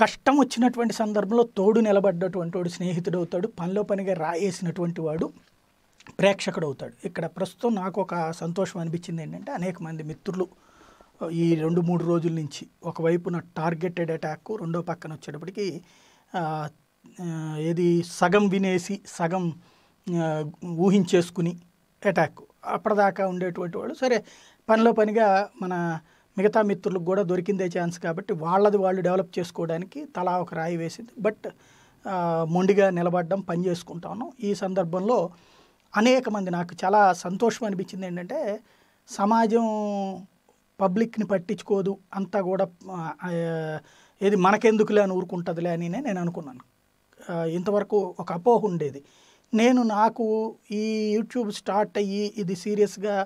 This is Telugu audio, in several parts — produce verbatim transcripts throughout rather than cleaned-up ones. కష్టం వచ్చినటువంటి సందర్భంలో తోడు నిలబడ్డటువంటి స్నేహితుడు అవుతాడు, పనిలో పనిగా రాయేసినటువంటి వాడు ప్రేక్షకుడు అవుతాడు. ఇక్కడ ప్రస్తుతం నాకు ఒక సంతోషం అనిపించింది ఏంటంటే, అనేక మంది మిత్రులు ఈ రెండు మూడు రోజుల నుంచి ఒకవైపున టార్గెటెడ్ అటాక్, రెండో పక్కన వచ్చేటప్పటికి ఏది సగం వినేసి సగం ఊహించేసుకుని అటాక్, అప్పటిదాకా ఉండేటువంటి వాళ్ళు సరే పనిలో పనిగా మన మిగతా మిత్రులకు కూడా దొరికిందే ఛాన్స్ కాబట్టి వాళ్ళది వాళ్ళు డెవలప్ చేసుకోవడానికి తలా ఒక రాయి వేసింది. బట్ మొండిగా నిలబడ్డం, పని చేసుకుంటాను. ఈ సందర్భంలో అనేక మంది, నాకు చాలా సంతోషం అనిపించింది ఏంటంటే, సమాజం పబ్లిక్ని పట్టించుకోదు, అంతా కూడా ఏది మనకెందుకులే అని ఊరుకుంటుందిలే అని నేను అనుకున్నాను. ఇంతవరకు ఒక అపోహ ఉండేది. నేను నాకు ఈ యూట్యూబ్ స్టార్ట్ అయ్యి ఇది సీరియస్గా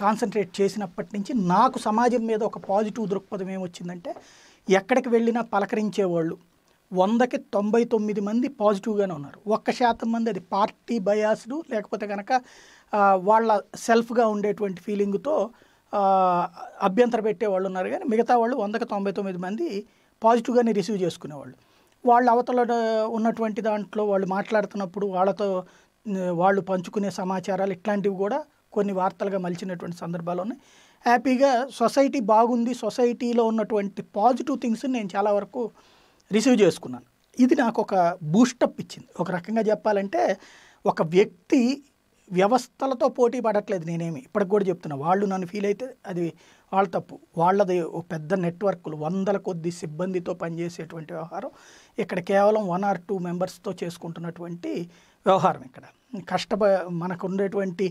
కాన్సన్ట్రేట్ చేసినప్పటి నుంచి నాకు సమాజం మీద ఒక పాజిటివ్ దృక్పథం ఏమొచ్చిందంటే, ఎక్కడికి వెళ్ళినా పలకరించేవాళ్ళు వందకి తొంభై తొమ్మిది మంది పాజిటివ్గానే ఉన్నారు. ఒక్క శాతం మంది అది పార్టీ బయాస్డు, లేకపోతే కనుక వాళ్ళ సెల్ఫ్గా ఉండేటువంటి ఫీలింగ్తో అభ్యంతర పెట్టేవాళ్ళు ఉన్నారు. కానీ మిగతా వాళ్ళు వందకి తొంభై తొమ్మిది మంది పాజిటివ్గానే రిసీవ్ చేసుకునేవాళ్ళు. వాళ్ళు అవతల ఉన్నటువంటి దాంట్లో వాళ్ళు మాట్లాడుతున్నప్పుడు వాళ్ళతో వాళ్ళు పంచుకునే సమాచారాలు ఇట్లాంటివి కూడా కొన్ని వార్తలుగా మలిచినటువంటి సందర్భాలు ఉన్నాయి. హ్యాపీగా సొసైటీ బాగుంది, సొసైటీలో ఉన్నటువంటి పాజిటివ్ థింగ్స్ని నేను చాలా వరకు రిసీవ్ చేసుకున్నాను. ఇది నాకు ఒక బూస్టప్ ఇచ్చింది. ఒక రకంగా చెప్పాలంటే, ఒక వ్యక్తి వ్యవస్థలతో పోటీ పడట్లేదు. నేనేమి ఇప్పటికి కూడా చెప్తున్నా, వాళ్ళు నన్ను ఫీల్ అయితే అది వాళ్ళ తప్పు. వాళ్ళది పెద్ద నెట్వర్క్లు, వందల కొద్ది సిబ్బందితో పనిచేసేటువంటి వ్యవహారం. ఇక్కడ కేవలం వన్ ఆర్ టూ మెంబర్స్తో చేసుకుంటున్నటువంటి వ్యవహారం. ఇక్కడ కష్ట మనకు ఉండేటువంటి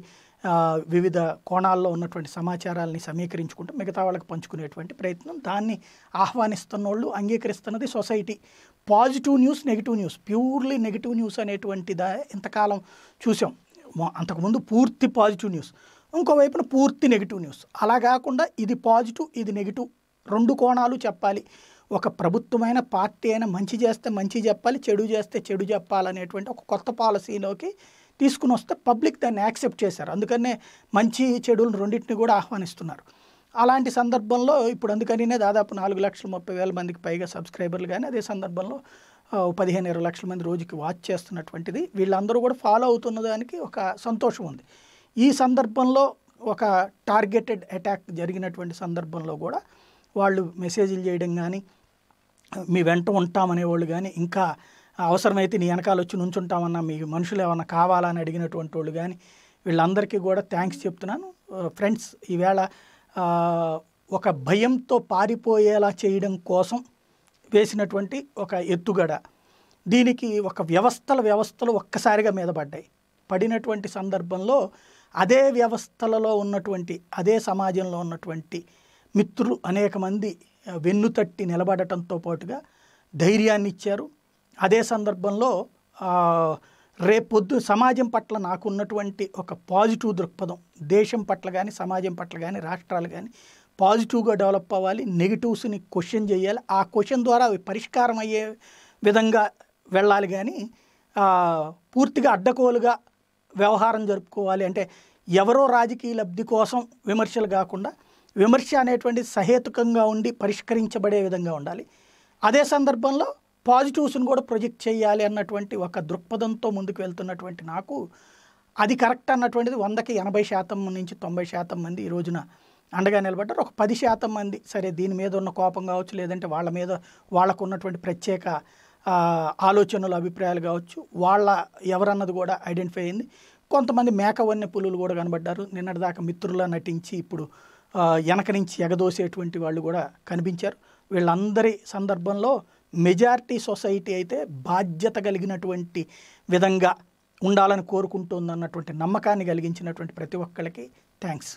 వివిధ కోణాల్లో ఉన్నటువంటి సమాచారాలని సమీకరించుకుంటూ మిగతా వాళ్ళకి పంచుకునేటువంటి ప్రయత్నం, దాన్ని ఆహ్వానిస్తున్న వాళ్ళు, అంగీకరిస్తున్నది society. Positive news, negative news, purely negative news అనేటువంటి దా ఇంతకాలం చూసాం. అంతకుముందు పూర్తి పాజిటివ్ న్యూస్, ఇంకోవైపున పూర్తి నెగిటివ్ న్యూస్. అలా కాకుండా ఇది పాజిటివ్, ఇది నెగిటివ్, రెండు కోణాలు చెప్పాలి. ఒక ప్రభుత్వమైన పార్టీ అయినా మంచి చేస్తే మంచి చెప్పాలి, చెడు చేస్తే చెడు చెప్పాలనేటువంటి ఒక కొత్త పాలసీలోకి తీసుకుని వస్తే పబ్లిక్ దాన్ని యాక్సెప్ట్ చేశారు. అందుకనే మంచి చెడులను రెండింటిని కూడా ఆహ్వానిస్తున్నారు. అలాంటి సందర్భంలో ఇప్పుడు అందుకనే దాదాపు నాలుగు లక్షల ముప్పై వేల మందికి పైగా సబ్స్క్రైబర్లు, కానీ అదే సందర్భంలో పదిహేను ఇరవై లక్షల మంది రోజుకి వాచ్ చేస్తున్నటువంటిది, వీళ్ళందరూ కూడా ఫాలో అవుతున్న దానికి ఒక సంతోషం ఉంది. ఈ సందర్భంలో ఒక టార్గెటెడ్ అటాక్ జరిగినటువంటి సందర్భంలో కూడా వాళ్ళు మెసేజ్లు చేయడం కానీ, మీ వెంట ఉంటామనేవాళ్ళు కానీ, ఇంకా అవసరమైతే నీ వెనకాల వచ్చి నుంచుంటామన్నా, మీ మనుషులు ఏమన్నా కావాలని అడిగినటువంటి వాళ్ళు కానీ, వీళ్ళందరికీ కూడా థ్యాంక్స్ చెప్తున్నాను. ఫ్రెండ్స్, ఈవేళ ఒక భయంతో పారిపోయేలా చేయడం కోసం వేసినటువంటి ఒక ఎత్తుగడ, దీనికి ఒక వ్యవస్థల వ్యవస్థలు ఒక్కసారిగా మీద పడ్డాయి. పడినటువంటి సందర్భంలో అదే వ్యవస్థలలో ఉన్నటువంటి, అదే సమాజంలో ఉన్నటువంటి మిత్రులు అనేక మంది వెన్ను తట్టి నిలబడటంతో పాటుగా ధైర్యాన్ని ఇచ్చారు. అదే సందర్భంలో రేపొద్దు సమాజం పట్ల నాకున్నటువంటి ఒక పాజిటివ్ దృక్పథం, దేశం పట్ల కానీ, సమాజం పట్ల కానీ, రాష్ట్రాలు కానీ పాజిటివ్గా డెవలప్ అవ్వాలి, నెగిటివ్స్ని క్వశ్చన్ చేయాలి, ఆ క్వశ్చన్ ద్వారా అవి పరిష్కారం అయ్యే విధంగా వెళ్ళాలి. కానీ పూర్తిగా అడ్డకోలుగా వ్యవహారం జరుపుకోవాలి అంటే, ఎవరో రాజకీయ లబ్ధి కోసం విమర్శలు కాకుండా, విమర్శ అనేటువంటి సహేతుకంగా ఉండి పరిష్కరించబడే విధంగా ఉండాలి. అదే సందర్భంలో పాజిటివ్స్ని కూడా ప్రొజెక్ట్ చేయాలి అన్నటువంటి ఒక దృక్పథంతో ముందుకు వెళ్తున్నటువంటి నాకు, అది కరెక్ట్ అన్నటువంటిది వందకి ఎనభై శాతం నుంచి తొంభై శాతం మంది ఈ రోజున అండగా నిలబడ్డారు. ఒక పది శాతం మంది సరే దీని మీద ఉన్న కోపం కావచ్చు, లేదంటే వాళ్ళ మీద వాళ్ళకు ఉన్నటువంటి ప్రత్యేక ఆలోచనలు, అభిప్రాయాలు కావచ్చు, వాళ్ళ ఎవరన్నది కూడా ఐడెంటిఫై అయింది. కొంతమంది మేకవన్య పులులు కూడా కనబడ్డారు. నిన్నటిదాకా మిత్రుల నటించి ఇప్పుడు వెనక నుంచి ఎగదోసేటువంటి వాళ్ళు కూడా కనిపించారు. వీళ్ళందరి సందర్భంలో మెజారిటీ సొసైటీ అయితే బాధ్యత కలిగినటువంటి విధంగా ఉండాలని కోరుకుంటుందన్నటువంటి నమ్మకాన్ని కలిగించినటువంటి ప్రతి ఒక్కరికి థ్యాంక్స్.